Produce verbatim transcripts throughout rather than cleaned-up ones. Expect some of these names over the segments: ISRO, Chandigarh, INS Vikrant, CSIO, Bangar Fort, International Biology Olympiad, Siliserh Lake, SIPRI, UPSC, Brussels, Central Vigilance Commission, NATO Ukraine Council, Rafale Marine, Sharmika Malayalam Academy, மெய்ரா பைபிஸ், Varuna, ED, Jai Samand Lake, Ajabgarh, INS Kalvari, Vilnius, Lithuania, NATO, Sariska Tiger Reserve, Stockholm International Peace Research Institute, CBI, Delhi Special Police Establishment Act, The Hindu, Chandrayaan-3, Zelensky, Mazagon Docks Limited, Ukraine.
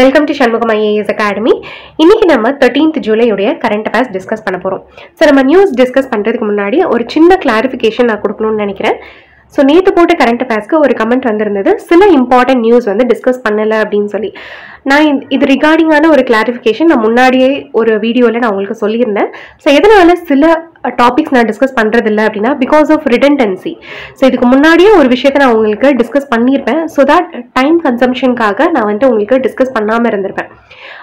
Welcome to Sharmika Malayalam Academy. இன்னைக்கு நம்ம thirteenth July உடைய current affairs discuss பண்ண போறோம். சோ நம்ம நியூஸ் discuss பண்றதுக்கு முன்னாடி ஒரு சின்ன clarification நான் கொடுக்கணும்னு நினைக்கிறேன். So, நேத்து போட்ட current affairsக்கு ஒரு comment வந்திருந்தது. சில important news வந்து discuss பண்ணல அப்படினு சொல்லி. நான் இது regarding ஆன ஒரு clarification நான் முன்னாடியே ஒரு வீடியோல நான் உங்களுக்கு சொல்லியிருந்தேன். சோ எதனால சில டாபிக்ஸ் நான் டிஸ்கஸ் பண்றது இல்ல அப்படினா because of redundancy. சோ இதுக்கு முன்னாடியே ஒரு விஷயத்தை நான் உங்களுக்கு discuss பண்ணியிருப்பேன். So that time consumption காக நான் வந்து உங்களுக்கு discuss பண்ணாம இருந்திருப்பேன்.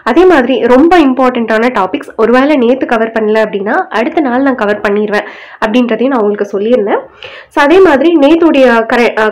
அதே மாதிரி ரொம்ப இம்பார்ட்டன்ட்டான டாபிக்ஸ் ஒருவேளை நேத்து கவர் பண்ணல அப்படினா அடுத்த நாள் நான் கவர் பண்ணிடுவேன் அப்படின்றதையும் நான் உங்களுக்கு சொல்லியிருந்தேன். சோ அதே மாதிரி நேத்துடைய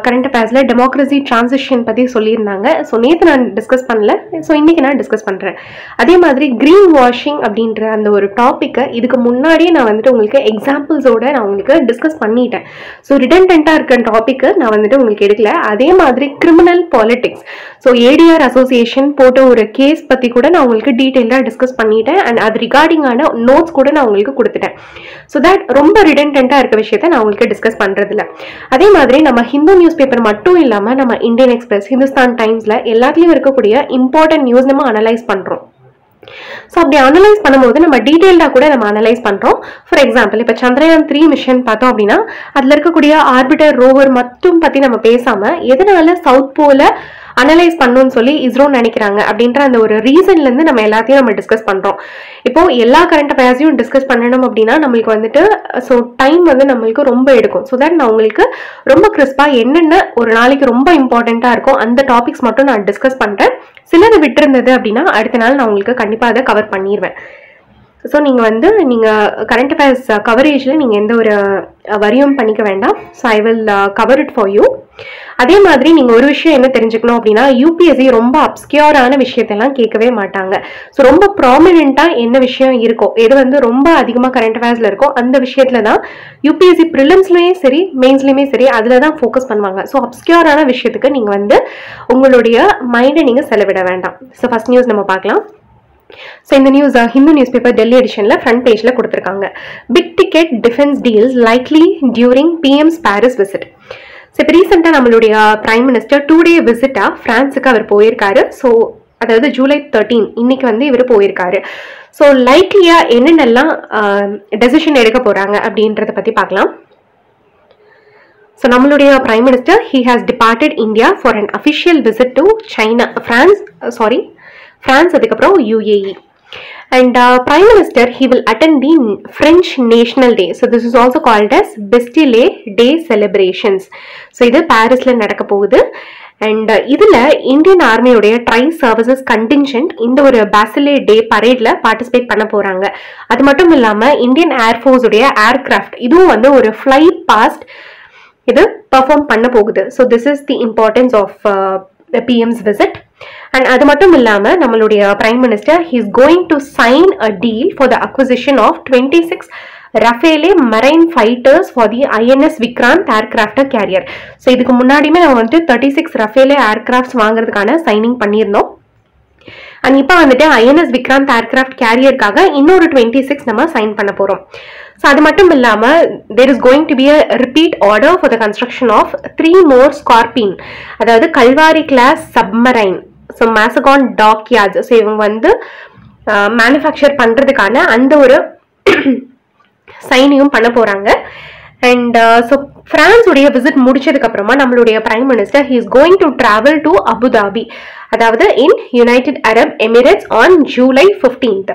கரண்ட் அஃபேர்ஸ்ல டெமோக்ரசி டிரான்சிஷன் பத்தி சொல்லியிருந்தாங்க. சோ நேத்து நான் டிஸ்கஸ் பண்ணல. சோ இன்னைக்கு நான் டிஸ்கஸ் பண்றேன். அதே மாதிரி கிரீன் வாஷிங் அப்படின்ற அந்த ஒரு டாபிக்கை இதுக்கு முன்னாடியே நான் வந்துட்டு உங்களுக்கு எக்ஸாம்பிள்ஸோட நான் உங்களுக்கு டிஸ்கஸ் பண்ணிட்டேன். சோ ரிடண்டன்ட்டா இருக்கிற டாபிக் நான் வந்துட்டு உங்களுக்கு எடுக்கல. அதே மாதிரி criminal politics so ADR association போட்ட ஒரு கேஸ் பத்தி கூட நான் உங்களுக்கு டீடைலா டிஸ்கஸ் பண்ணிட்டேன். அண்ட் அது ரிகார்டிங் ஆன நோட்ஸ் கூட நான் உங்களுக்கு கொடுத்துட்டேன். சோ தட் ரொம்ப ரிடண்டன்ட்டா இருக்க விஷயத்தை நான் உங்களுக்கு டிஸ்கஸ் பண்றதில்ல. அதே மாதிரி நம்ம ஹிந்து நியூஸ் பேப்பர் மட்டும் இல்லாம நம்ம இந்தியன் எக்ஸ்பிரஸ், ஹிந்துஸ்தான் டைம்ஸ்ல எல்லாத்துலயும் இருக்கக்கூடிய இம்பார்ட்டன்ட் நியூஸ் நம்ம அனலைஸ் பண்றோம். சோ அப்படி அனலைஸ் பண்ணும்போது நம்ம டீடைல்டா கூட நம்ம அனலைஸ் பண்றோம். ஃபார் எக்ஸாம்பிள் இப்ப சந்திரயான் த்ரீ மிஷன் பார்த்தோம் அப்படின்னா அதுல இருக்கக்கூடிய ஆர்பிட்டர் ரோவர் மட்டும் பத்தி நம்ம பேசாம எதனால சவுத் போல அனலைஸ் பண்ணணும்னு சொல்லி இஸ்ரோ நினைக்கிறாங்க அப்படின்ற அந்த ஒரு ரீசன்ல இருந்து நம்ம எல்லாத்தையும் நம்ம டிஸ்கஸ் பண்றோம். இப்போ எல்லா கரண்ட் அஃபேர்ஸையும் டிஸ்கஸ் பண்ணணும் அப்படின்னா நம்மளுக்கு வந்துட்டு ஸோ டைம் வந்து நம்மளுக்கு ரொம்ப எடுக்கும். ஸோ தட் நான் உங்களுக்கு ரொம்ப கிறிஸ்பா என்னென்ன ஒரு நாளைக்கு ரொம்ப இம்பார்ட்டண்டா இருக்கும் அந்த டாபிக்ஸ் மட்டும் நான் டிஸ்கஸ் பண்றேன். சிலது விட்டு இருந்தது அப்படின்னா அடுத்த நாள் நான் உங்களுக்கு கண்டிப்பா அதை கவர் பண்ணிடுவேன். ஸோ நீங்கள் வந்து நீங்கள் கரண்ட் அஃபேர்ஸ் கவரேஜில் நீங்கள் எந்த ஒரு வரியும் பண்ணிக்க வேண்டாம். So I will cover it for you. அதே மாதிரி நீங்கள் ஒரு விஷயம் என்ன தெரிஞ்சுக்கணும் அப்படின்னா யூபிஎஸ்சி ரொம்ப அப்ஸ்கியூரான விஷயத்தெல்லாம் கேட்கவே மாட்டாங்க. ஸோ ரொம்ப ப்ராமினெண்ட்டாக என்ன விஷயம் இருக்கோ, எது வந்து ரொம்ப அதிகமாக கரண்ட் அஃபேர்ஸில் இருக்கோ அந்த விஷயத்துல தான் யூபிஎஸ்சி ப்ரிலிம்ஸ்லேயே சரி மெயின்ஸ்லேயுமே சரி அதில் தான் ஃபோக்கஸ் பண்ணுவாங்க. ஸோ அப்ஸ்கியூரான விஷயத்துக்கு நீங்கள் வந்து உங்களுடைய மைண்டை நீங்கள் செலவிட வேண்டாம். ஸோ ஃபர்ஸ்ட் நியூஸ் நம்ம பார்க்கலாம். So, in the news, uh, Hindu newspaper Delhi edition la front page la kuduthirukanga. Big ticket defense deals likely during P M's Paris visit. So, recently நம்மளுடைய Prime Minister two day visit ah France ku avar poyirkaru. So, அதாவது July thirteen இன்னைக்கு வந்து இவர் போயிருக்காரு. So, likely-ஆ என்னென்னலாம் decision எடுக்க போறாங்க அப்படின்றத பத்தி பார்க்கலாம். So, Namaludeya Prime Minister he has departed India for an official visit to China, France, uh, sorry. France adikapram U A E and uh, Prime Minister he will attend the French National Day. So this is also called as Bastille Day celebrations. So idu Paris la nadakka pogudhu and uh, idhula Indian Army udeya tri services contingent indha oru Bastille Day parade la participate panna poranga. Adu mattum illama Indian Air Force udeya aircraft idu vandu oru fly past idu perform panna pogudhu. So this is the importance of uh, the P M's visit. And அது மட்டும் இல்லாம நம்மளுடைய prime minister he is going to sign a deal for the acquisition of twenty-six Rafale Marine fighters for the I N S Vikrant aircraft carrier. So இதுக்கு முன்னாடிமே நம்ம வந்து thirty-six Rafale aircrafts வாங்குறதுக்கான signing பண்ணியிருந்தோம். And இப்போ வந்துட்டு I N S Vikrant aircraft கேரியருக்காக இன்னொரு twenty six நம்ம சைன் பண்ண போகிறோம். ஸோ அது மட்டும் இல்லாமல் there is going to be a repeat order for the construction of three more Scorpene, அதாவது Kalvari class submarine. So Mazagon dock yards so இவங்க வந்து மேனுஃபேக்சர் பண்ணுறதுக்கான அந்த ஒரு சைனையும் பண்ண போகிறாங்க. அண்ட் ஸோ பிரான்ஸ் உடைய விசிட் முடிச்சதுக்கு அப்புறமா நம்மளுடைய prime minister he is going to travel to Abu Dhabi, அதாவது in United Arab Emirates on July fifteenth.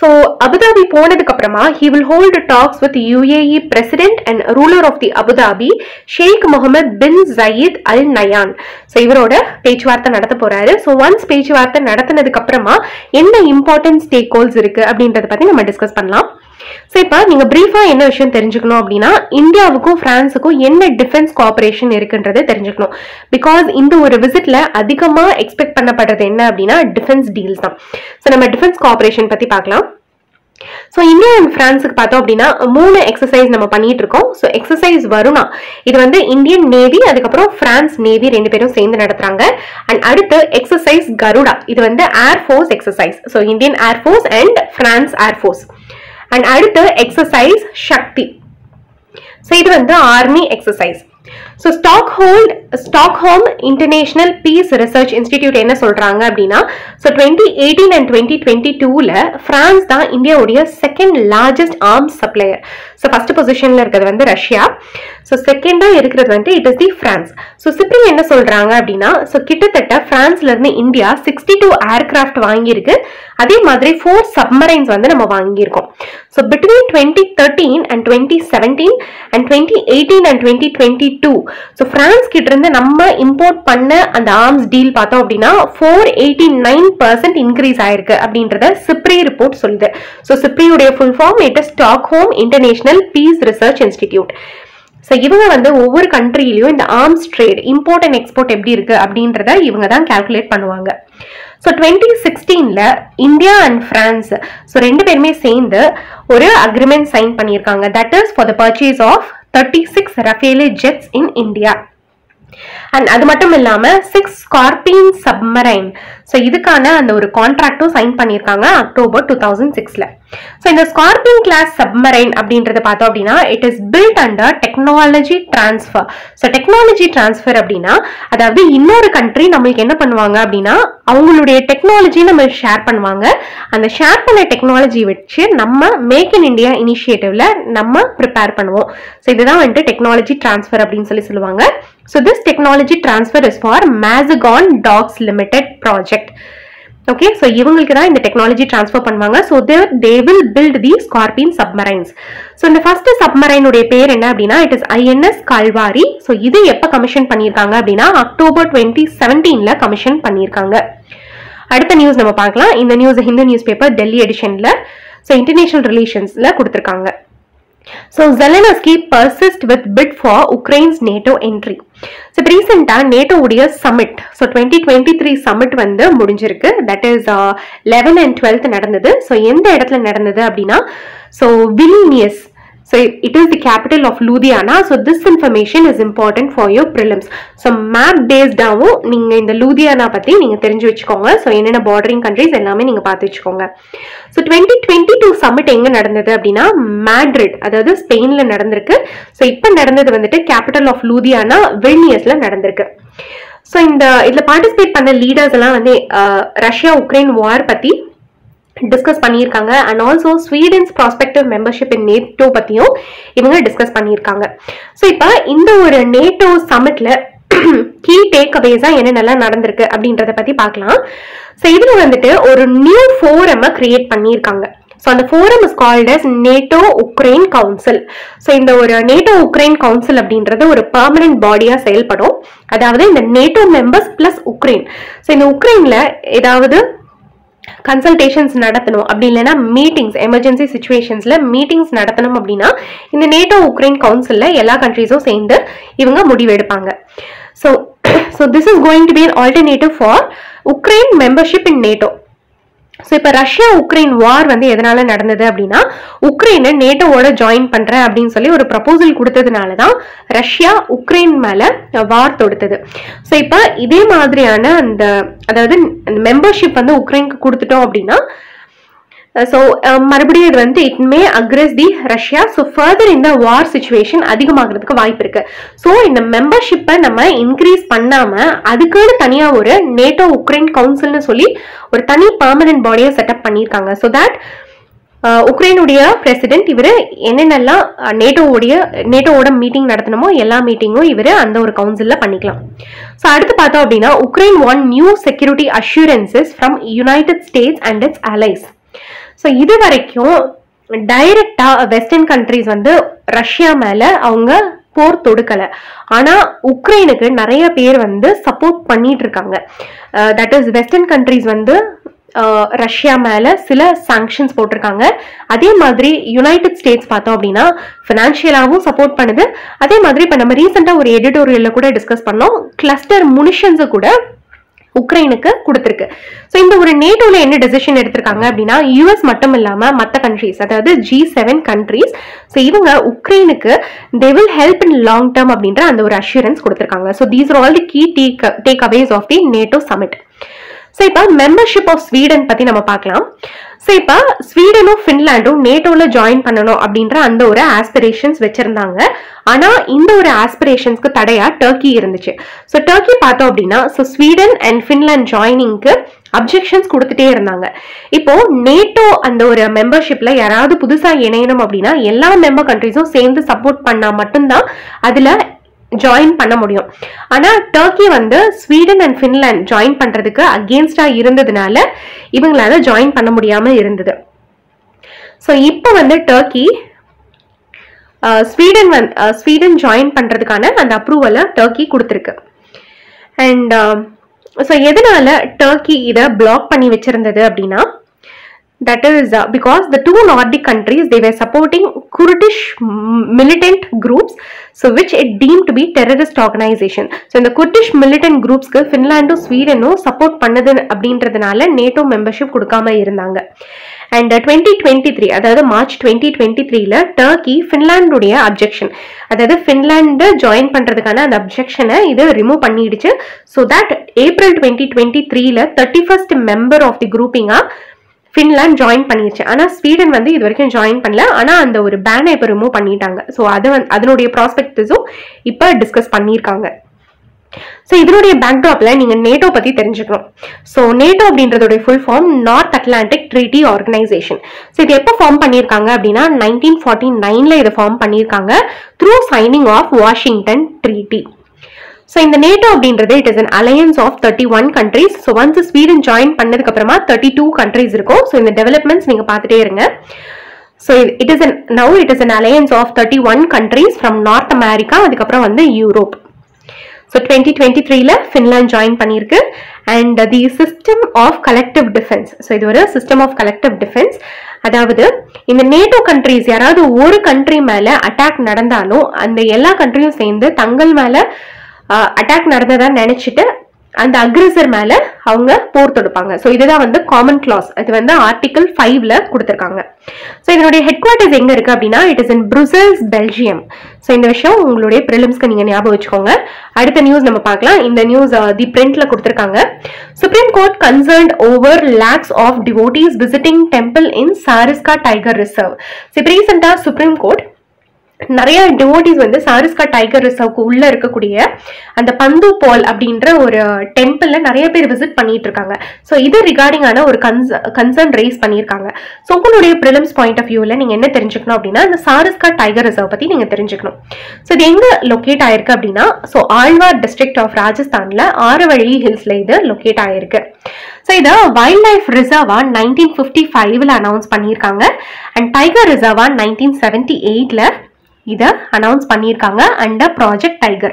So Abu Dhabi போனதுக்கு அப்புறமா he will hold talks with U A E president and ruler of the Abu Dhabi Sheikh Mohammed bin Zayed Al Nayan. So இவரோட பேச்சுவார்த்தை நடத்த போறாரு. So once பேச்சுவார்த்தை நடத்தினதுக்கு அப்புறமா என்ன important stack holes இருக்கு அப்படின்றத பத்தி நம்ம டிஸ்கஸ் பண்ணலாம். ஸோ இப்போ நீங்க பிரீஃபா என்ன விஷயம் தெரிஞ்சுக்கணும் அப்படின்னா இந்தியாவுக்கும் பிரான்ஸுக்கும் என்ன டிஃபென்ஸ் கோஆபரேஷன் இருக்குன்றதை தெரிஞ்சுக்கணும். பிகாஸ் இந்த ஒரு விசிட்ல அதிகமா எக்ஸ்பெக்ட் பண்ணப்படுறது என்ன அப்படின்னா டிஃபென்ஸ் டீல்ஸ் தான். ஸோ நம்ம டிஃபென்ஸ் கோஆபரேஷன் பத்தி பார்க்கலாம். ஸோ இந்தியா அண்ட் பிரான்ஸுக்கு பார்த்தோம் அப்படின்னா மூணு எக்ஸசைஸ் நம்ம பண்ணிட்டு இருக்கோம். ஸோ எக்ஸசைஸ் வருணா இது வந்து இந்தியன் நேவி அதுக்கப்புறம் பிரான்ஸ் நேவி ரெண்டு பேரும் சேர்ந்து நடத்துறாங்க. அண்ட் அடுத்து எக்ஸசைஸ் கருடா இது வந்து air force exercise. So Indian air force and France air force. And அடுத்து எக்ஸசைஸ் சக்தி, ஸோ இது வந்து army exercise. So Stockholm Stockholm International Peace Research Institute என்ன சொல்றாங்க அப்படினா so twenty eighteen and twenty twenty-two ல France தான் இந்தியாவுடைய second largest arms supplier. So first positionல இருக்குது வந்து ரஷ்யா. So secondா இருக்குது வந்து it is the France. So SIPRI என்ன சொல்றாங்க அப்படினா so கிட்டத்தட்ட பிரான்ஸ்ல இருந்து இந்தியா sixty-two aircraft வாங்கி இருக்கு. அதே மாதிரி four submarines வந்து நம்ம வாங்கி இருக்கோம். So between twenty thirteen and twenty seventeen and twenty eighteen and twenty twenty-two so France கிட்ட இருந்து நம்ம இம்போர்ட் பண்ண அந்த arms deal பார்த்தோம் அப்படினா four hundred eighty-nine percent increase ஆயிருக்கு அப்படின்றத SIPRI report சொல்லுது. So SIPRI உடைய full form it is Stockholm International Peace Research Institute. So இவங்க வந்து ஒவ்வொரு கண்ட்ரியிலயும் இந்த arms trade import and export எப்படி இருக்கு அப்படின்றத இவங்க தான் கால்குலேட் பண்ணுவாங்க. So twenty sixteen la India and France so ரெண்டு பேருமே சேர்ந்து ஒரு agreement sign பண்ணிருக்காங்க, that is for the purchase of thirty-six Rafale jets in India. And அது மட்டும் இல்லாம six Scorpion submarine. So இதுக்கான அந்த ஒரு கான்ட்ராக்டும் சைன் பண்ணிருக்காங்க அக்டோபர் two thousand six ல. So இந்த Scorpion class submarine அப்படின்றது பார்த்தோம் அப்படினா it is built under technology transfer. So technology transfer அப்படினா அதாவது இன்னொரு कंट्री நமக்கு என்ன பண்ணுவாங்க அப்படினா அவங்களுடைய டெக்னாலஜி நம்ம ஷேர் பண்ணுவாங்க. அந்த ஷேர் பண்ண டெக்னாலஜி வெச்சு நம்ம மேக் இன் இந்தியா இனிஷியேட்டிவ்ல நம்ம prepare பண்ணுவோம். So இதுதான் வந்து technology transfer அப்படினு சொல்லி சொல்லுவாங்க. So this technology transfer is for Mazagon Docks Limited project. Okay, so இவங்களுக்கு தான் இந்த technology transfer பண்ணுவாங்க. So they they will build the Scorpion submarines. So இந்த first submarine உடைய பேர் என்ன அப்படினா it is I N S Kalvari. So இது எப்ப கமிஷன் பண்ணிருக்காங்க அப்படினா அக்டோபர் twenty seventeen ல கமிஷன் பண்ணிருக்காங்க. அடுத்த நியூஸ் நம்ம பார்க்கலாம். இந்த news Hindu news paper Delhi எடிஷன்ல so international relationsல கொடுத்திருக்காங்க. So Zelensky persists with bid for Ukraine's NATO entry. So recent ah NATO udiya summit so twenty twenty-three summit vandu mudinjirukku, that is uh, eleventh and twelfth nadandhathu. So endha edathla nadandhathu appadina so Vilnius. So it is the capital of Lithuania. So this information is important for your prelims. So map based ah ninga inda Lithuania patti ninga therinju vechukonga. So enna bordering countries ellame ninga paathu vechukonga. So twenty twenty-two summit enga nadandathu appadina Madrid adhaadu Spain la nadandirukku. So ipo nadandathu vandu capital of Lithuania Vilnius la nadandirukku. So inda idla participate panna leaders ella vandu Russia Ukraine war patti discuss பண்ணியிருக்காங்க. And also Sweden's prospective membership in NATO பற்றியும் இவங்க discuss பண்ணியிருக்காங்க. So இப்போ இந்த ஒரு NATO சமிட்டில் key டேக் அவேஸாக என்னென்னலாம் நடந்திருக்கு அப்படின்றத பற்றி பார்க்கலாம். ஸோ இதில் வந்துட்டு ஒரு நியூ ஃபோரமை கிரியேட் பண்ணியிருக்காங்க. So the forum is called as NATO Ukraine Council. So இந்த ஒரு NATO Ukraine Council அப்படின்றது ஒரு permanent பாடியா செயல்படும். அதாவது இந்த NATO members plus Ukraine. So இந்த உக்ரைனில் ஏதாவது கன்சல்டேஷன்ஸ் நடத்தணும் அப்படி இல்லைன்னா மீட்டிங்ஸ் எமர்ஜென்சி சுச்சுவேஷன்ஸ்ல மீட்டிங்ஸ் நடத்தணும் அப்படின்னா இந்த நேட்டோ உக்ரைன் கவுன்சிலில் எல்லா கண்ட்ரிஸும் சேர்ந்து இவங்க முடிவெடுப்பாங்க. So so this is going to be an alternative for Ukraine membership in NATO. So இப்போ ரஷ்யா உக்ரைன் வார் வந்து எதனால நடந்தது அப்படின்னா உக்ரைனை நேட்டோவோட ஜாயின் பண்ணுறேன் அப்படின்னு சொல்லி ஒரு ப்ரப்போசல் கொடுத்ததுனால தான் ரஷ்யா உக்ரைன் மேலே வார் தொடுத்தது. ஸோ இப்போ இதே மாதிரியான அந்த அதாவது மெம்பர்ஷிப் வந்து உக்ரைனுக்கு கொடுத்துட்டோம் அப்படின்னா ஸோ மறுபடியும் இது வந்து it may aggress the Russia. So further இந்த வார் சுச்சுவேஷன் அதிகமாகிறதுக்கு வாய்ப்பு இருக்கு. ஸோ இந்த மெம்பர்ஷிப்பை நம்ம இன்க்ரீஸ் பண்ணாம அதுக்குன்னு தனியாக ஒரு நேட்டோ உக்ரைன் கவுன்சில்னு சொல்லி ஒரு தனி பர்மனன்ட் பாடியை செட்டப் பண்ணியிருக்காங்க. ஸோ தட் உக்ரைனுடைய பிரசிடென்ட் இவர் என்னென்னலாம் நேட்டோவுடைய நேட்டோவோட மீட்டிங் நடத்தணுமோ எல்லா மீட்டிங்கும் இவர் அந்த ஒரு கவுன்சிலில் பண்ணிக்கலாம். ஸோ அடுத்து பார்த்தோம் அப்படின்னா Ukraine want new security assurances from United States and its allies. So இது வரைக்கும் டைரக்டாக வெஸ்டர்ன் கண்ட்ரிஸ் வந்து ரஷ்யா மேலே அவங்க போர் தொடுக்கலை, ஆனால் உக்ரைனுக்கு நிறைய பேர் வந்து சப்போர்ட் பண்ணிட்டு இருக்காங்க. தட் இஸ் வெஸ்டர்ன் கண்ட்ரிஸ் வந்து ரஷ்யா மேலே சில சாங்ஷன்ஸ் போட்டிருக்காங்க. அதே மாதிரி யுனைடெட் ஸ்டேட்ஸ் பார்த்தோம் அப்படின்னா ஃபினான்ஷியலாகவும் சப்போர்ட் பண்ணுது. அதே மாதிரி இப்போ நம்ம ரீசெண்டாக ஒரு எடிட்டோரியலில் கூட டிஸ்கஸ் பண்ணோம், கிளஸ்டர் முனிஷன்ஸை கூட உக்ரைனுக்கு கொடுத்திருக்கு. ஸோ இந்த ஒரு நேட்டோல என்ன டெசிஷன் எடுத்திருக்காங்க அப்படின்னா யூஎஸ் மட்டும் இல்லாம மற்ற கண்ட்ரிஸ் அதாவது ஜி செவன் கண்ட்ரிஸ் ஸோ இவங்க உக்ரைனுக்கு they will help in long term அப்படின்ற அந்த ஒரு அஷூரன்ஸ் கொடுத்திருக்காங்க. So these are all the key takeaways of the NATO summit. So இப்போ மெம்பர்ஷிப் ஆஃப் ஸ்வீடன் பத்தி நம்ம பார்க்கலாம். So, now Sweden and Finland join NATO join the aspirations vechirundanga. Ana inda or aspirations ku tadaya Turkey irundichu. So Turkey paatha appadina so Sweden and Finland joining ku objections kudutte irundanga. Ipo NATO and or membership la yaradu pudusa yenayanum appadina ella member countries um send support panna mattumda adula join panna mudiyum. Ana Turkey vandu Sweden and Finland join pandradhukku against ah irundadunala ivangala join panna mudiyama irundhathu. So ipo vandu Turkey Uh, Sweden uh, Sweden join பண்றதுக்கான அந்த அப்ரூவலை Turkey கொடுத்திருக்கு. And uh, so எதனால Turkey இத block பண்ணி வச்சிருந்தது அப்படினா that is uh, because the two Nordic countries they were supporting Kurdish militant groups so which it deemed to be terrorist organization. So இந்த Kurdish militant groups க்கு Finlandum Swedenum support பண்ணது அப்படின்றதனால NATO membership கொடுக்காம இருந்தாங்க. And twenty twenty-three, that is March twenty twenty-three, Turkey, Finland objection. That is Finland join the objection remove so that April twenty twenty-three, thirty-first member of the grouping Finland join பண்ணிருச்சு. ஆனா Sweden வந்து இதுவரைக்கும் join பண்ணல. ஆனா அந்த ஒரு பேனை இப்ப remove பண்ணிட்டாங்க. So அது அதனுடைய prospectஸும் இப்ப டிஸ்கஸ் பண்ணிருக்காங்க. So, this is the backdrop you know NATO. So, NATO is full form North Atlantic Treaty Organization. So, this is formed in nineteen forty-nine form through signing of Washington Treaty. So, in the NATO, it is an alliance of thirty-one countries. So, once Sweden joined, thirty-two countries. So, in the developments, you can see. So it is an, now it is an alliance of thirty-one countries from North America and Europe. So twenty twenty-three la Finland join பண்ணிருக்கு and the system of collective defense. So இது ஒரு system of collective defense. அதாவது இந்த NATO countries யாராவது ஒரு country மேல attack நடந்தாலும் அந்த எல்லா countryயும் சேர்ந்து தங்கள் மேல attack நடந்ததா நினைச்சிட்டு அந்த aggressor மேல அவங்க போர் தொடுப்பாங்க. So இதுதான் வந்து common clause. இது வந்து Article five ல கொடுத்திருக்காங்க. So இதனுடைய headquarters எங்க இருக்கு அப்படினா it is in Brussels, Belgium. So இந்த விஷயம் உங்களுடைய prelims-க்கு நீங்க ஞாபகம் வெச்சுக்கோங்க. அடுத்த நியூஸ் நம்ம பார்க்கலாம். இந்த நியூஸ் தி print-ல கொடுத்திருக்காங்க. Supreme Court concerned over lakhs of devotees visiting temple in Sariska Tiger Reserve. So recently Supreme Court நிறைய devotees வந்து சாரிஸ்கா டைகர் ரிசர்வ்க்கு உள்ள இருக்கக்கூடிய அந்த பந்து பால் அப்படிங்கற ஒரு டெம்பிள்ல நிறைய பேர் விசிட் பண்ணிட்டு இருக்காங்க. சோ இது ரிகார்டிங்கான ஒரு கன்சர்ன் ரேஸ் பண்ணிருக்காங்க. சோ உங்களுடைய prelims point of viewல நீங்க என்ன தெரிஞ்சுக்கணும் அப்படினா இந்த சாரிஸ்கா டைகர் ரிசர்வ் பத்தி நீங்க தெரிஞ்சுக்கணும். சோ இது எங்க லொகேட் ஆயிருக்கு அப்படினா சோ ஆழ்வார் டிஸ்ட்ரிக்ட் ஆஃப் ராஜஸ்தான்ல ஆரவழி ஹில்ஸ்ல இது லொகேட் ஆயிருக்கு. So, this is Wild Life Reserve nineteen fifty-five announced and Tiger Reserve nineteen seventy-eight announced under Project Tiger.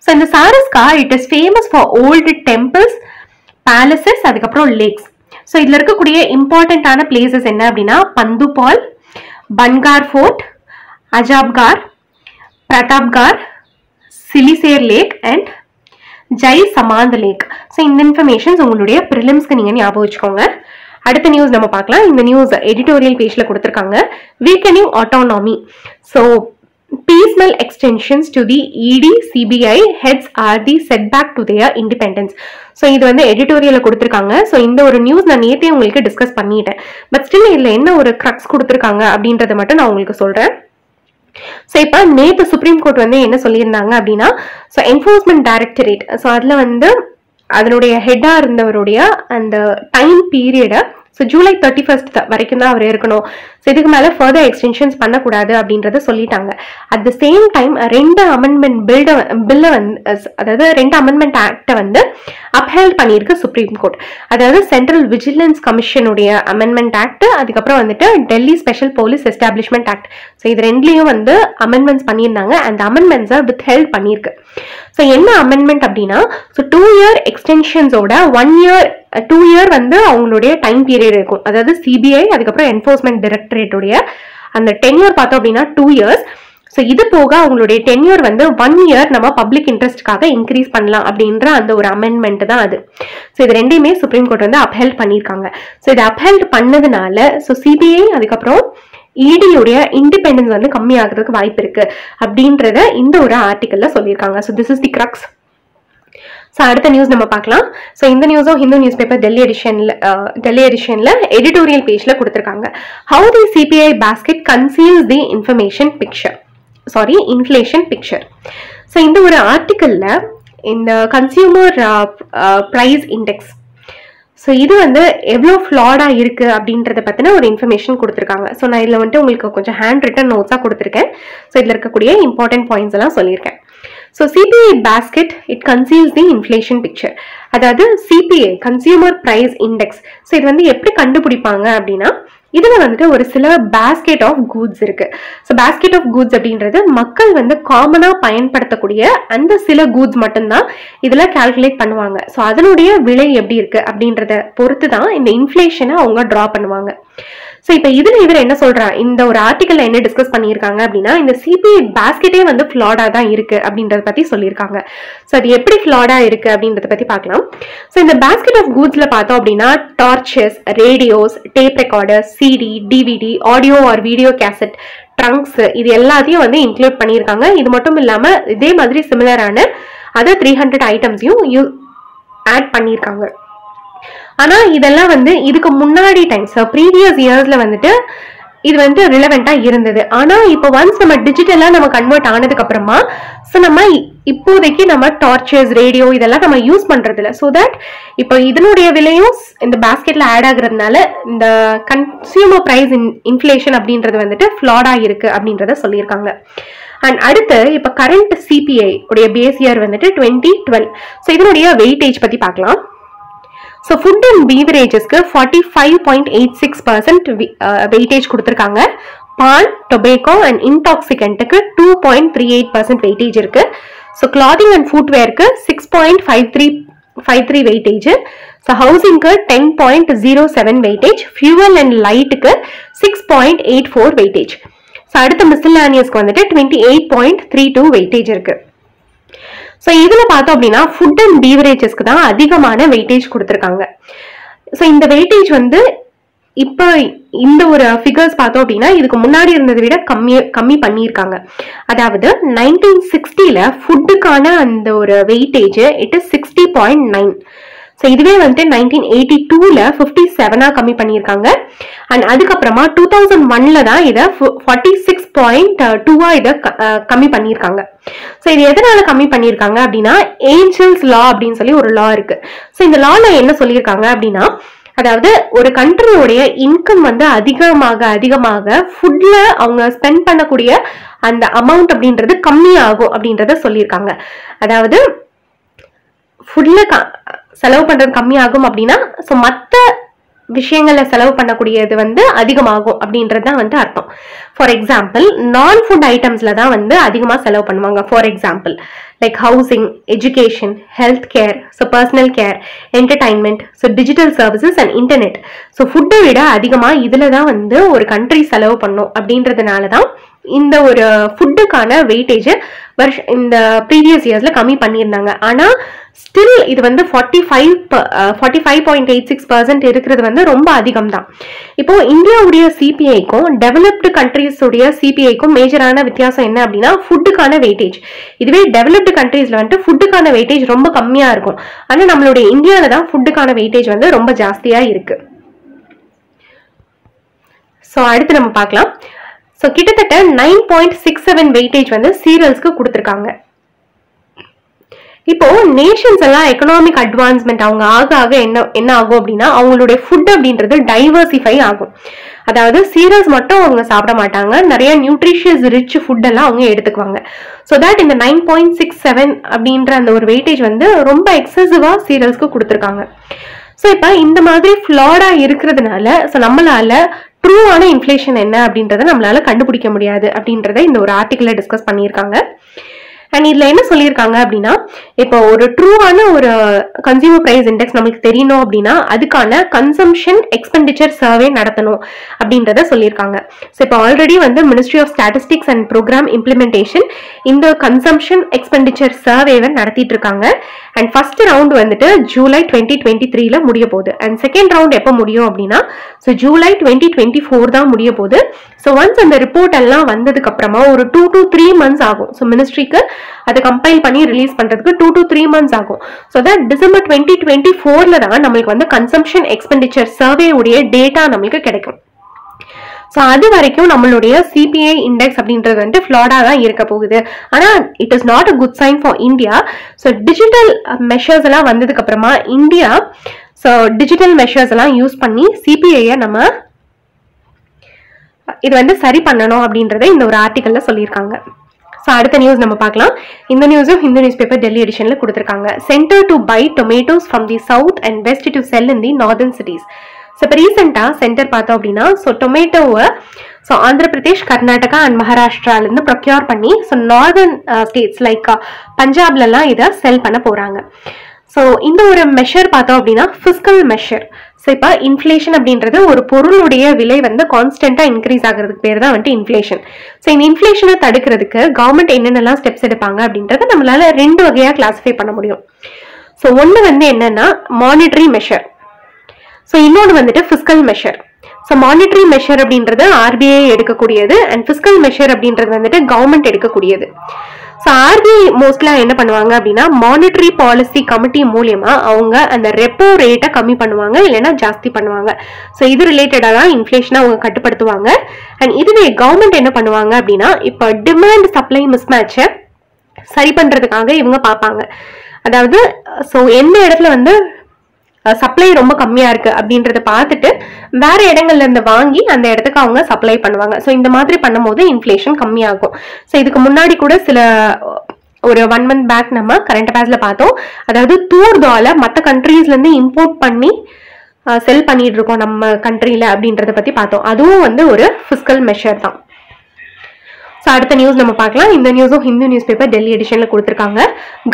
So, in the Sariska, it is famous for old temples, palaces and lakes. So, this is important places Pandupal, Bangar Fort, Ajabgar, Pratapgar, Silisair Lake and Jai Samand Lake. So, in the information, you will get prelims. அடுத்த news நம்ம பார்க்கலாம். இந்த news editorial பேஜ்ல கொடுத்திருக்காங்க. Weakening autonomy. So, piecemeal extensions to the E D, C B I heads are the setback to their independence. So, இது வந்து எடிட்டோரியல்ல கொடுத்திருக்காங்க. So, இந்த ஒரு நியூஸ் நான் நேத்தே உங்களுக்கு டிஸ்கஸ் பண்ணிட்டேன். பட் ஸ்டில் இதுல என்ன ஒரு கிரக்ஸ் கொடுத்திருக்காங்க அப்படின்றத மட்டும் நான் உங்களுக்கு சொல்றேன். So, now the Supreme Court வந்து என்ன சொல்லியிருந்தாங்க அப்படினா so Enforcement Directorate so அதுல வந்து அதனுடைய ஹெட்டா இருந்தவருடைய அந்த time period so July thirty-first வரைக்கும் தான் அவர் இருக்கணும். So இதுக்கு மேல further extensions பண்ண கூடாது அப்படின்றத சொல்லிட்டாங்க. At the same time ரெண்டு amendment bill bill அதாவது ரெண்டு amendment act வந்து upheld பண்ணிருக்கு Supreme Court. அதாவது Central Vigilance Commission உடைய amendment act அதுக்கு அப்புறம் வந்துட்டு Delhi Special Police Establishment Act. So இது ரெண்டுலயும் வந்து amendments பண்ணிருந்தாங்க and the amendments are withheld பண்ணிருக்கு. So என்ன amendment அப்படினா so two year extensions ஓட one year two year வந்து அவங்களுடைய டைம் பீரியட் இருக்கும். அதாவது C B I அதுக்கு அப்புறம் என்ஃபோர்ஸ்மென்ட் டைரக்டரேட் உடைய அந்த டென்யூர் பார்த்தோம் அப்படினா two years. சோ இது போக அவங்களுடைய டென்யூர் வந்து one year நம்ம பப்ளிக் இன்ட்ரஸ்ட்காக இன்கிரீஸ் பண்ணலாம் அப்படிங்கற அந்த ஒரு அமெண்ட்மென்ட் தான் அது. சோ இது ரெண்டையுமே சுப்ரீம் கோர்ட் வந்து அப்ஹெல்ட் பண்ணிருக்காங்க. சோ இது அப்ஹெல்ட் பண்ணதுனால சோ C B I அதுக்கு அப்புறம் E D உடைய இன்டிபெண்டன்ஸ் வந்து கம்மி ஆகிறதுக்கு வாய்ப்பு இருக்கு அப்படிங்கறத இந்த ஒரு ஆர்டிகல்ல சொல்லிருக்காங்க. So this is the crux. So, that's the news. So, in the news of Hindu newspaper Delhi edition, uh, Delhi edition la, editorial page la kuduthirukanga. How the C P I basket conceals the information picture. Sorry, inflation picture. So, in the article la, in the consumer uh, uh, price index. So, this is the flawed information. So, I will tell you handwritten notes. So, this important points. So, C P I basket, it conceals the inflation picture. That is C P I, Consumer Price Index. So, this is the This is a basket of goods. So, basket of goods is a common pine and the sila goods is calculate. So, that's why the inflation is drop. So, if you this article, you discuss this C P I basket is flawed. So, it is flawed. So, the basket of goods is torches, radios, tape recorders, C D, D V D, audio or video cassette, trunks, இது எல்லாத்தையும் வந்து include பண்ணிருக்காங்க. இது மட்டும் இல்லாம இதே மாதிரி சிமிலரான other three hundred ஐட்டம்ஸையும் ஆட் பண்ணிருக்காங்க. ஆனா இதெல்லாம் வந்து இதுக்கு முன்னாடி டைம் சோ previous yearsல வந்துட்டு இது வந்து relevant ஆ இருந்தது. ஆனா இப்போ once நம்ம டிஜிட்டலா நம்ம கன்வர்ட் ஆனதுக்கு அப்புறமா சோ நம்ம இப்போதைக்கு நம்ம டார்ச்சஸ் ரேடியோ இதெல்லாம் நம்ம யூஸ் பண்றது இல்ல. சோ தட் இப்போ இதனுடைய விலையும் இந்த பாஸ்கெட்ல ஆட் ஆகுறதுனால இந்த கன்சூமர் பிரைஸ் இன்ஃப்ளேஷன் அப்படின்றது வந்துட்டு ஃப்ளாடா இருக்கு அப்படின்றத சொல்லிருக்காங்க. And அடுத்து இப்போ கரண்ட் C P I உடைய பேஸ் இயர் வந்துட்டு twenty twelve. சோ இதனுடைய வெயிட்டேஜ் பத்தி பார்க்கலாம். So, food and beverages forty-five point eight six percent weightage kuduthirukanga. Pan, tobacco and intoxicant two point three eight percent weightage irukku. So, clothing and footwear six point five three weightage. So, housing ten point zero seven weightage. Fuel and light six point eight four weightage. So, adutha miscellaneous twenty-eight point three two weightage irukku. So, this is food and beverages ku dhaan adhigamana weightage kuduthirukanga. So, inda weightage vandu ipo inda oru figures paatha appadina idukku munadi irundhathu vida kammi kammi pannirukanga. Adhavadhu nineteen sixty la food kana anda oru weightage it is sixty point nine. So, this is nineteen eighty-two la fifty-seven ah கம்மி பண்ணிருக்காங்க and அதுக்கு அப்புறமா two thousand one ல தான் இத forty-six point two ஆ இத கம்மி பண்ணிருக்காங்க. சோ இது எதனால கம்மி பண்ணிருக்காங்க அப்படினா ஏஞ்சல்ஸ் லா அப்படினு சொல்லி ஒரு லா இருக்கு. சோ இந்த லால என்ன சொல்லிருக்காங்க அப்படினா அதாவது ஒரு கண்ட்ரியோட இன்கம் வந்து அதிகமாக அதிகமாக ஃபுட்ல அவங்க ஸ்பெண்ட் பண்ணக்கூடிய அந்த amount அப்படிங்கிறது கம்மியாகும் அப்படிங்கறத சொல்லிருக்காங்க. அதாவது ஃபுட்ல செலவு பண்றது கம்மியாகும் அப்படினா சோ மத்த விஷயங்கள செலவு பண்ணக்கூடியது வந்து அதிகமாகும் அப்படின்றது தான் வந்து அர்த்தம். ஃபார் எக்ஸாம்பிள் நான் ஃபுட் ஐட்டம்ஸ்ல தான் வந்து அதிகமா செலவு பண்ணுவாங்க. For example like housing, education, health care, so personal care, entertainment, so digital services and internet. So ஃபுட்டை விட அதிகமா இதுல தான் வந்து ஒரு கண்ட்ரி செலவு பண்ணும் அப்படின்றதுனால தான் இந்த ஒரு ஃபுட்டுக்கான வெயிட்டேஜ் இந்த ப்ரீவியஸ் இயர்ஸ்ல கம்மி பண்ணிருந்தாங்க. ஆனா ஸ்டில் இது வந்து forty-five point eight six percent இருக்குறது வந்து ரொம்ப அதிகம் தான். இப்போ இந்தியாவுடைய C P I க்கும் டெவலப்டு கண்ட்ரீஸ் உடைய C P I க்கும் மேஜரான வித்தியாசம் என்ன அப்படினா ஃபுட்டுக்கான வெயிட்டேஜ். இதுவே டெவலப்டு கண்ட்ரீஸ்ல வந்து ஃபுட்டுக்கான வெயிட்டேஜ் ரொம்ப கம்மியா இருக்கும். ஆனா நம்மளுடைய இந்தியால தான் ஃபுட்டுக்கான வெயிட்டேஜ் வந்து ரொம்ப ஜாஸ்தியா இருக்கு. சோ அடுத்து நம்ம பார்க்கலாம். So, கிட்டத்தட்ட nine point six seven weightage வந்து சீரியல்ஸ்க்கு கொடுத்திருக்காங்க. இப்போ நேஷன்ஸ் எல்லாம் எகனாமிக் அட்வான்ஸ்மெண்ட் அவங்க ஆக ஆக என்ன என்ன ஆகும் அப்படினா அவங்களுடைய ஃபுட் அப்படிங்கிறது டைவர்சிஃபை ஆகும். அதாவது சீரியல்ஸ் மட்டும் அவங்க சாப்பிட மாட்டாங்க, நிறைய நியூட்ரிஷியஸ் ரிச் ஃபுட் எல்லாம் அவங்க எடுத்துக்குவாங்க. சோ தட் இந்த nine point six seven அப்படின்ற அந்த ஒரு weightage வந்து ரொம்ப எக்ஸசிவா சீரியல்ஸ்க்கு கொடுத்திருக்காங்க. சோ இப்போ இந்த மாதிரி ஃப்ளாடா இருக்குறதுனால சோ நம்மளால ட்ரூவான இன்ஃப்ளேஷன் என்ன அப்படின்றத நம்மளால கண்டுபிடிக்க முடியாது அப்படின்றத இந்த ஒரு ஆர்டிகிள டிஸ்கஸ் பண்ணியிருக்காங்க. அண்ட் இதுல என்ன சொல்லியிருக்காங்க அப்படின்னா இப்போ ஒரு ட்ரூவான ஒரு கன்சியூமர் பிரைஸ் இண்டெக்ஸ் நமக்கு தெரியணும் அப்படின்னா அதுக்கான கன்சம்ஷன் எக்ஸ்பெண்டிச்சர் சர்வே நடத்தணும் அப்படின்றத சொல்லியிருக்காங்க. ஸோ இப்போ ஆல்ரெடி வந்து ministry of statistics and program implementation இந்த கன்சம்ஷன் எக்ஸ்பெண்டிச்சர் சர்வேவை நடத்திட்டு இருக்காங்க. And first round வந்துட்டு ஜூலை twenty twenty-three ல முடிய போகுது. And second round எப்ப முடியும் அப்படினா so ஜூலை twenty twenty-four தான் முடிய போகுது. So once அந்த ரிப்போர்ட் எல்லாம் வந்ததுக்கு அப்புறமா ஒரு two to three months ஆகும். So ministryக்கு அதை கம்பைல் பண்ணி ரிலீஸ் பண்றதுக்கு two to three months ஆகும். So that December twenty twenty-four ல தான் நமக்கு வந்து கன்சம்ப்ஷன் எக்ஸ்பெண்டிச்சர் சர்வே உடைய டேட்டா நமக்கு கிடைக்கும். So அது வரைக்கும் நம்மளுடைய C P I index அப்படின்றது வந்து ஃப்ளாடா தான் இருக்க போகுது. ஆனா it is not a good sign for India. So digital measures எல்லாம் வந்ததுக்கு அப்புறமா இந்தியா so digital measures எல்லாம் யூஸ் பண்ணி C P I-ஐ நம்ம இது வந்து சரி பண்ணனும் அப்படின்றதை இந்த ஒரு ஆர்டிகல்ல சொல்லிருக்காங்க. So, அடுத்த நியூஸ் நம்ம பார்க்கலாம். இந்த நியூஸும் ஹிந்து நியூஸ் பேப்பர் டெல்லி எடிஷன்ல கொடுத்திருக்காங்க. Center to buy tomatoes from the south and west to sell in the northern cities. So, recently, center paatha appadina so tomato so Andhra Pradesh, Karnataka and Maharashtra la irundhu procure panni so northern uh, states like uh, Punjab la idha sell panna poranga. So indha oru measure paatha appadina fiscal measure. So ipa inflation abindrathu oru poruludeya vilai vandha constant ah increase agiradhukku per dhaan vandu inflation. So in inflation ah thadukiradhukku government enna nalla steps edupanga abindrathu nammalaala rendu vagaya classify panna mudiyum. So one vandu enna na monetary measure. So, இன்னொரு வந்துட்டு fiscal measure. So, monetary measure அப்படின்றது R B I எடுக்கக்கூடியது and fiscal measure அப்படின்றது வந்துட்டு government எடுக்கக்கூடியது. So, R B I mostly என்ன பண்ணுவாங்க அப்படின்னா monetary policy committee மூலமா அவங்க அந்த ரெப்போ ரேட்டை கம்மி பண்ணுவாங்க இல்லைன்னா ஜாஸ்தி பண்ணுவாங்க. ஸோ இது ரிலேட்டடா தான் இன்ஃபிளேஷனை அவங்க கட்டுப்படுத்துவாங்க. அண்ட் இதுவே கவர்மெண்ட் என்ன பண்ணுவாங்க அப்படின்னா இப்போ டிமாண்ட் சப்ளை மிஸ்மேட்சை சரி பண்றதுக்காக இவங்க பார்ப்பாங்க. அதாவது ஸோ எந்த இடத்துல வந்து சப்ளை ரொம்ப கம்மியா இருக்கு அப்படின்றத பார்த்துட்டு வேற இடங்கள்ல இருந்து வாங்கி அந்த இடத்துக்கு அவங்க சப்ளை பண்ணுவாங்க. ஸோ இந்த மாதிரி பண்ணும்போது இன்ஃபிளேஷன் கம்மியாகும். ஸோ இதுக்கு முன்னாடி கூட சில ஒரு ஒன் மந்த் பேக் நம்ம கரண்ட் அஃபேர்ஸ்ல பார்த்தோம். அதாவது தூர்தால மற்ற கண்ட்ரீஸ்ல இருந்து இம்போர்ட் பண்ணி செல் பண்ணிட்டு இருக்கோம் நம்ம கண்ட்ரியில அப்படின்றத பத்தி பார்த்தோம். அதுவும் வந்து ஒரு ஃபிஸ்கல் மெஷர் தான். So, அடுத்த நியூஸ் நம்ம பார்க்கலாம். இந்த நியூஸும் ஹிந்து நியூஸ் பேப்பர் டெல்லி எடிஷன்ல கொடுத்திருக்காங்க.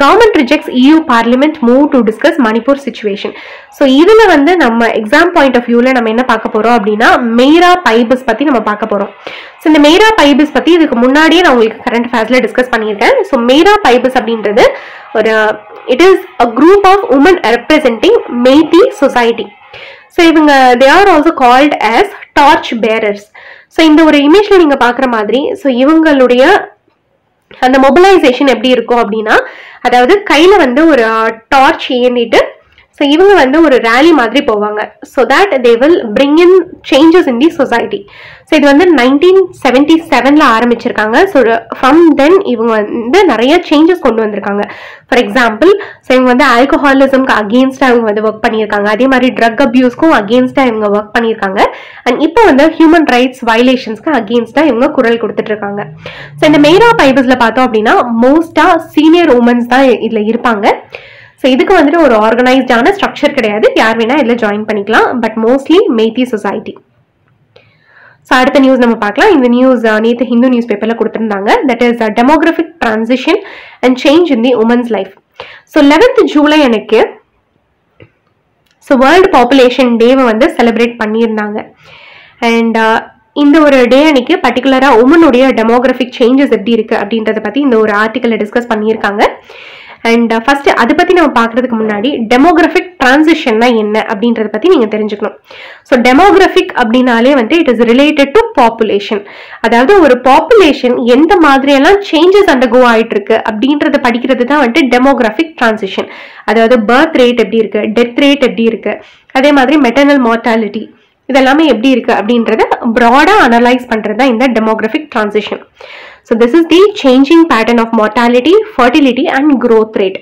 Government rejects E U parliament move to discuss Manipur situation. So இதுல வந்து நம்ம எக்ஸாம் பாயிண்ட் ஆஃப் வியூல நம்ம என்ன பார்க்க போறோம் அப்படின்னா மெய்ரா பைபிஸ் பத்தி நம்ம பார்க்க போறோம். ஸோ இந்த மெய்ரா பைபிஸ் பத்தி இதுக்கு முன்னாடியே நான் உங்களுக்கு கரண்ட் அஃபேர்ஸ்ல டிஸ்கஸ் பண்ணியிருக்கேன். ஸோ மெய்ரா பைபிஸ் அப்படின்றது ஒரு it is a group of women representing Meitei society. So இவங்க they are also called as torch bearers. So இந்த ஒரு இமேஜ்ல நீங்க பாக்குற மாதிரி ஸோ இவங்களுடைய அந்த மொபிலைசேஷன் எப்படி இருக்கும் அப்படின்னா அதாவது கையில வந்து ஒரு டார்ச் ஏந்திட்டு ஸோ இவங்க வந்து ஒரு ரேலி மாதிரி போவாங்க. So that they will bring in changes in the society. So இது வந்து நைன்டீன் செவன்டி செவன்ல ஆரம்பிச்சிருக்காங்க. ஸோ ஃப்ரம் தென் இவங்க வந்து நிறைய சேஞ்சஸ் கொண்டு வந்திருக்காங்க. ஃபார் எக்ஸாம்பிள் ஸோ இவங்க வந்து ஆல்கஹாலிசம்க்கு அகேன்ஸ்டா இவங்க வந்து ஒர்க் பண்ணியிருக்காங்க. அதே மாதிரி ட்ரக் அபியூஸ்க்கும் அகேன்ஸ்டா இவங்க ஒர்க் பண்ணியிருக்காங்க. அண்ட் இப்போ வந்து ஹியூமன் ரைட்ஸ் வயலேஷன்ஸ்க்கு அகேன்ஸ்டா இவங்க குரல் கொடுத்துட்டு இருக்காங்க. ஸோ இந்த மெய்ரா பைபிள்ஸ்ல பார்த்தோம் அப்படின்னா மோஸ்டா சீனியர் உமன்ஸ் தான் இதுல இருப்பாங்க. ஸோ இதுக்கு வந்துட்டு ஒரு ஆர்கனைஸ்டான ஸ்ட்ரக்சர் கிடையாது. யார் வேணா இதில் ஜாயின் பண்ணிக்கலாம். But mostly Meitei society. So அடுத்த நியூஸ் நம்ம பார்க்கலாம். இந்த நியூஸ் நேற்று ஹிந்து நியூஸ் பேப்பரில் கொடுத்துருந்தாங்க. That is demographic transition and change in the women's life. So eleventh July எனக்கு ஸோ வேர்ல்டு பாப்புலேஷன் டேவை வந்து செலிப்ரேட் பண்ணியிருந்தாங்க. அண்ட் இந்த ஒரு டே அன்னைக்கு பர்டிகுலரா உமனுடைய டெமோகிராஃபிக் சேஞ்சஸ் எப்படி இருக்கு அப்படின்றத பற்றி இந்த ஒரு ஆர்டிக்கலில் டிஸ்கஸ் பண்ணியிருக்காங்க. அண்ட் ஃபர்ஸ்ட் அதை பத்தி நம்ம பாக்குறதுக்கு முன்னாடி டெமோகிராஃபிக் டிரான்சிஷன்னா என்ன அப்படின்றத பத்தி நீங்க தெரிஞ்சுக்கணும். ஸோ டெமோகிராஃபிக் அப்படின்னாலே வந்து it is related to population. அதாவது ஒரு பாப்புலேஷன் எந்த மாதிரி எல்லாம் சேஞ்சஸ் அண்டர்கோ ஆயிட்டு இருக்கு அப்படின்றத படிக்கிறது தான் வந்துட்டு டெமோகிராஃபிக் டிரான்சிஷன். அதாவது பர்த் ரேட் எப்படி இருக்கு, டெத் ரேட் எப்படி இருக்கு, அதே மாதிரி மெட்டர்னல் மார்டாலிட்டி இதெல்லாமே எப்படி இருக்கு அப்படின்றத ப்ராடா அனலைஸ் பண்றது தான் இந்த demographic transition. So this is the changing pattern of mortality, fertility and growth rate.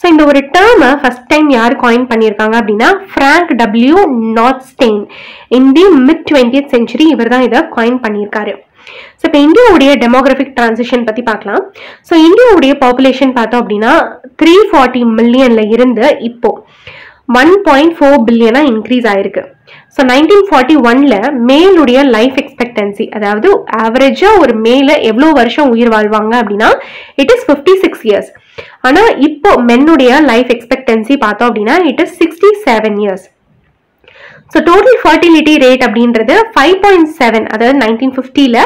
So இந்த ஒரு term first time யார் coin பண்ணிருக்காங்க அப்படின்னா Frank W. Nordstein in the mid twentieth century இவர் தான் இதை coin பண்ணிருக்காரு. ஸோ இப்போ இந்தியாவுடைய டெமோகிராஃபிக் டிரான்சிஷன் பத்தி பார்க்கலாம். ஸோ இந்தியாவுடைய பாப்புலேஷன் பார்த்தோம் அப்படின்னா த்ரீ ஃபார்ட்டி மில்லியன்ல இருந்து இப்போ ஒன் பாயிண்ட் ஃபோர் பில்லியனா இன்க்ரீஸ் ஆயிருக்கு. ஸோ நைன்டீன் ஃபார்ட்டி ஒன்ல மேலுடைய லைஃப் எக்ஸ்பெக்டன்சி அதாவது ஆவரேஜா ஒரு மேல எவ்வளோ வருஷம் உயிர் வாழ்வாங்க அப்படின்னா it is fifty six years. ஆனா இப்போ மென்னுடைய லைஃப் எக்ஸ்பெக்டன்சி பார்த்தோம் அப்படின்னா it is sixty seven years. So total fertility rate அப்படின்றது five point seven, அதாவது nineteen fifty ல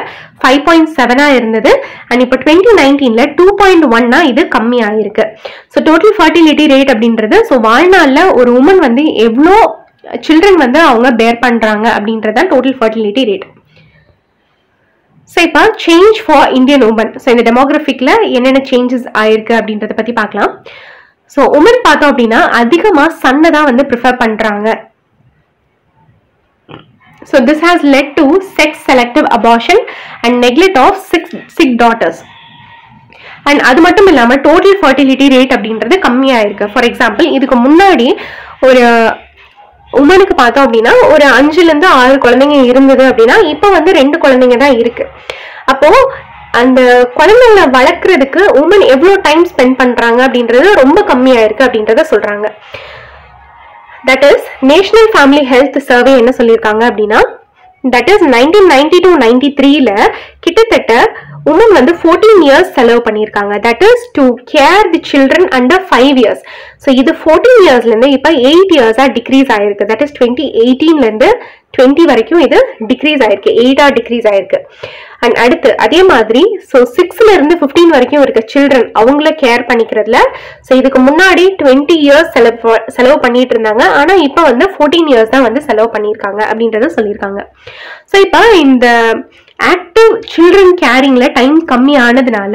five point seven ஆ இருந்தது and இப்ப twenty nineteen ல two point one ஆ இது கம்மி ஆயிருக்கு. So total fertility rate அப்படின்றது so வாழ்நாள்ல ஒரு woman வந்து எவ்ளோ children வந்து அவங்க bear பண்றாங்க அப்படின்றது total fertility rate. So, change for Indian women. So, in the demographic, what changes are. So, women prefer sun. So, this has led to sex-selective abortion and neglect of sick, sick daughters. And that's why total fertility rate is. For example, this is உமனுக்கு பார்த்தோம் அப்படினா ஒரு அஞ்சுல இருந்து ஆறு குழந்தைங்க இருந்தது அப்படினா இப்போ வந்து ரெண்டு குழந்தைங்க தான் இருக்கு. அப்போ அந்த குழந்தைகளை வளக்குறதுக்கு women எவ்வளவு டைம் ஸ்பென்ட் பண்றாங்க அப்படின்றது ரொம்ப கம்மியா இருக்கு அப்படின்றத சொல்றாங்க. That is National Family Health Survey என்ன சொல்லிருக்காங்க அப்படினா that is nineteen ninety to ninety-three ல கிட்டத்தட்ட women வந்து fourteen years செலவு பண்ணிருக்காங்க, that is to care the children under five years. So இது fourteen years ல இருந்து இப்ப eight years ஆ டிக்ரீஸ் ஆயிருக்கு, that is twenty eighteen ல இருந்து twenty வரைக்கும் இது டிக்ரீஸ் ஆயிருக்கு, eight ஆ டிக்ரீஸ் ஆயிருக்கு. And அடுத்து அதே மாதிரி so six ல இருந்து fifteen வரைக்கும் இருக்க children அவங்கள கேர் பண்ணிக்கிறதுல so இதுக்கு முன்னாடி twenty years செலவு செலவு பண்ணிட்டு இருந்தாங்க, ஆனா இப்போ வந்து fourteen years தான் வந்து செலவு பண்ணிருக்காங்க அப்படின்றத சொல்லிருக்காங்க. So இப்போ இந்த active children caring la time கம்மி ஆனதுனால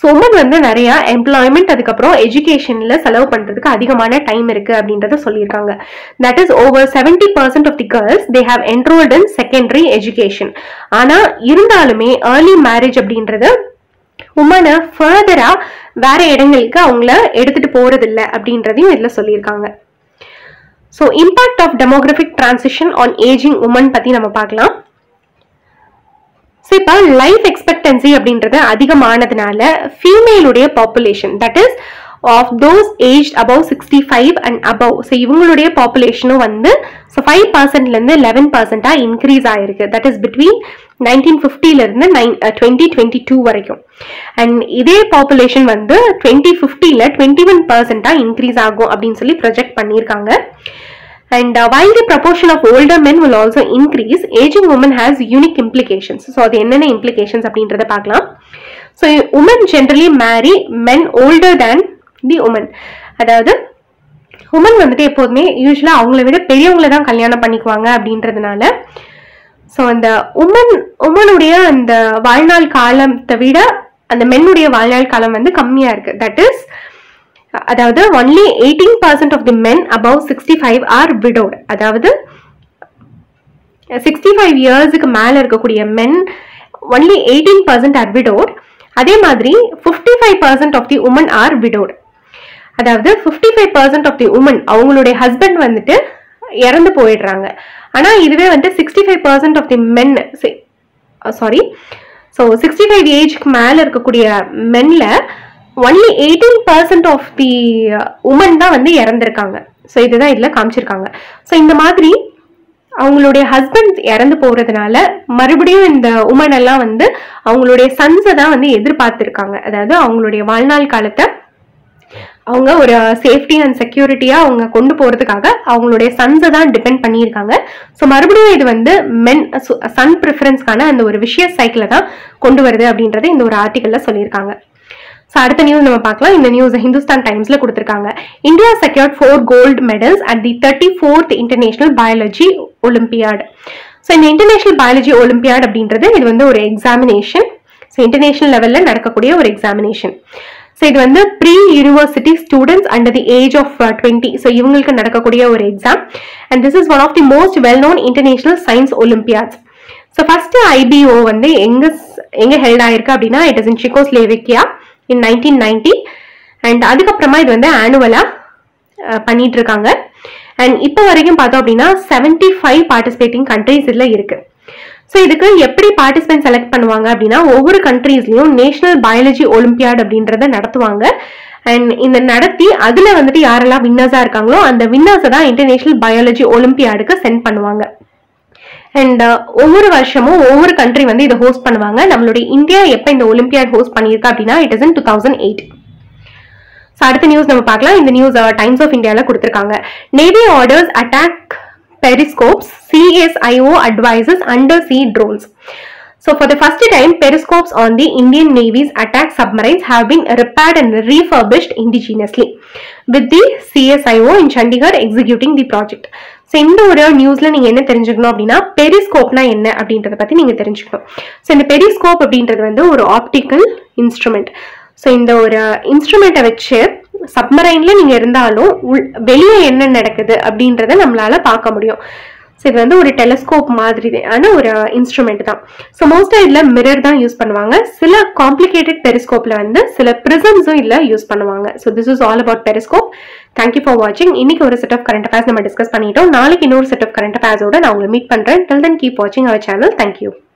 so women வந்து நிறைய employment அதுக்கு அப்புறம் education ல செலவு பண்றதுக்கு அதிகமான time இருக்கு அப்படின்றத சொல்லிருக்காங்க. That is over seventy percent of the girls they have enrolled in secondary education. ஆனா இருந்தாலுமே early marriage அப்படின்றது women further-ஆ வேற இடங்களுக்கு அவங்கள எடுத்துட்டு போறது இல்ல அப்படின்றதையும் இதுல சொல்லிருக்காங்க. So impact of demographic transition on aging women பத்தி நம்ம பார்க்கலாம். So, life expectancy அப்படின்றது அதிகமானதுனால female உடைய population, that is of those aged above sixty-five and above, so இவங்களுடைய populationும் வந்து so five percent ல இருந்து eleven percent ஆ increase ஆயிருக்கு, that is between nineteen fifty ல இருந்து twenty twenty-two வரைக்கும். And இதே population வந்து twenty fifty ல twenty-one percent ஆ increase ஆகும் அப்படின்னு சொல்லி project பண்ணிருக்காங்க. And uh, while the proportion of older men will also increase, aging women has unique implications. So அது என்னென்ன implications அப்படின்றத பார்க்கலாம். So women generally marry men older than the women. அதாவது women வந்துட்டு எப்போதுமே யூசுவலா அவங்கள விட பெரியவங்கள தான் கல்யாணம் பண்ணிக்குவாங்க அப்படின்றதுனால so அந்த women women உடைய அந்த வாழ்நாள் காலத்தை விட அந்த மென்னுடைய வாழ்நாள் காலம் வந்து கம்மியா இருக்கு, that is அதாவது only eighteen percent of the men above sixty-five are widowed. அதாவது sixty-five yearsக்கு மேல இருக்கக்கூடிய men only eighteen percent are widowed. அதே மாதிரி fifty-five percent of the women are widowed. அதாவது fifty-five percent of the women அவங்களுடைய husband வந்துட்டு இறந்து போயிடுறாங்க. ஆனா இதுவே வந்து sixty-five percent of the men sorry so sixty-five ஏஜ்க்கு மேல இருக்கக்கூடிய menல only eighteen percent of the women தான் வந்து இறந்துருக்காங்க. ஸோ இதுதான் இதில் காமிச்சிருக்காங்க. ஸோ இந்த மாதிரி அவங்களுடைய ஹஸ்பண்ட் இறந்து போகிறதுனால மறுபடியும் இந்த உமன் எல்லாம் வந்து அவங்களுடைய சன்ஸை தான் வந்து எதிர்பார்த்துருக்காங்க. அதாவது அவங்களுடைய வாழ்நாள் காலத்தை அவங்க ஒரு சேஃப்டி அண்ட் செக்யூரிட்டியாக அவங்க கொண்டு போகிறதுக்காக அவங்களுடைய சன்ஸை தான் டிபெண்ட் பண்ணியிருக்காங்க. ஸோ மறுபடியும் இது வந்து மென் சன் ப்ரிஃபரன்ஸ்க்கான அந்த ஒரு விஷய சைக்கிளை தான் கொண்டு வருது அப்படின்றத இந்த ஒரு ஆர்டிக்கலில் சொல்லியிருக்காங்க. So, அடுத்த நியூஸ் நம்ம பார்க்கலாம். இந்த நியூஸ் Hindustan Timesல கொடுத்திருக்காங்க. India secured four gold medals at the thirty-fourth International Biology Olympiad. So, இந்த International Biology Olympiad அப்படின்றது இது வந்து ஒரு எக்ஸாமினேஷன். So, இன்டர்நேஷனல் லெவல்ல நடக்கக்கூடிய ஒரு எக்ஸாமினேஷன். So, இது வந்து pre university students under the age of twenty so இவங்களுக்கு நடக்கக்கூடிய ஒரு exam. And this is one of the most well known international science olympiads. So first IBO வந்து எங்க எங்க ஹெல்ட் ஆயிருக்கு அப்படின்னா it is in Czechoslovakia in nineteen ninety and அதுக்கப்புறமா இது வந்து ஆனுவலா பண்ணிட்டு இருக்காங்க. அண்ட் இப்போ வரைக்கும் பார்த்தோம் அப்படின்னா செவன்டி ஃபைவ் பார்ட்டிசிபேட்டிங் கண்ட்ரிஸ் இதில் இருக்கு. ஸோ இதுக்கு எப்படி பார்ட்டிசிபென்ட் செலக்ட் பண்ணுவாங்க அப்படின்னா ஒவ்வொரு கண்ட்ரீஸ்லையும் நேஷனல் பயாலஜி ஒலிம்பியாட் அப்படின்றத நடத்துவாங்க. அண்ட் இந்த நடத்தி அதுல வந்துட்டு யாரெல்லாம் வின்னர்ஸா இருக்காங்களோ அந்த வின்னர்ஸை தான் இன்டர்நேஷனல் பயாலஜி ஒலிம்பியாடுக்கு சென்ட் பண்ணுவாங்க. அண்ட் ஒவ்வொரு வருஷமும் ஒவ்வொரு கண்ட்ரி வந்து இதை ஹோஸ்ட் பண்ணுவாங்க. நம்மளுடைய இந்தியா எப்போ இந்த ஒலிம்பியாட் ஹோஸ்ட் பண்ணியிருக்கா அப்படின்னா it is in two thousand eight. So அடுத்த நியூஸ் நம்ம பார்க்கலாம். இந்த நியூஸ் டைம்ஸ் ஆஃப் இந்தியாவில் கொடுத்துருக்காங்க. Navy orders attack periscopes, C S I O advises undersea drones. So for the first time, periscopes on the Indian Navy's attack submarines have been repaired and refurbished indigenously, with the C S I O in Chandigarh executing the project. So in the news, you know what periscope is. So in the periscope is an optical instrument. So in the instrument is submarine la neenga irundalo veliya enna nadakudhu abindradha nammalaala paaka mudiyum. So idu vandu oru telescope maadhiri ana oru instrument dhaan. So most idla mirror dhaan use pannuvanga. Sila complicated periscope la vandu sila prisms illa use pannuvanga. So this is all about periscope. Thank you for watching. Inniki oru set of current affairs nama discuss pannitom. Naalukku innoru set of current affairs oda na ungala meet pandren. Till then keep watching our channel. Thank you.